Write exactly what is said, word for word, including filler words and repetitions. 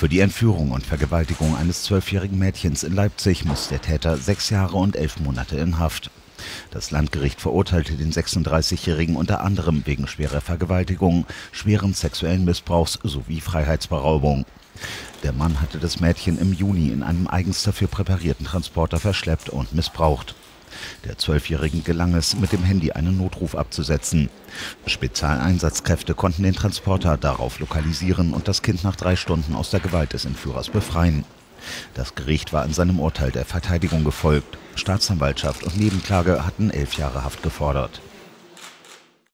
Für die Entführung und Vergewaltigung eines zwölfjährigen Mädchens in Leipzig muss der Täter sechs Jahre und elf Monate in Haft. Das Landgericht verurteilte den sechsunddreißigjährigen unter anderem wegen schwerer Vergewaltigung, schweren sexuellen Missbrauchs sowie Freiheitsberaubung. Der Mann hatte das Mädchen im Juni in einem eigens dafür präparierten Transporter verschleppt und missbraucht. Der Zwölfjährigen gelang es, mit dem Handy einen Notruf abzusetzen. Spezialeinsatzkräfte konnten den Transporter darauf lokalisieren und das Kind nach drei Stunden aus der Gewalt des Entführers befreien. Das Gericht war in seinem Urteil der Verteidigung gefolgt. Staatsanwaltschaft und Nebenklage hatten elf Jahre Haft gefordert.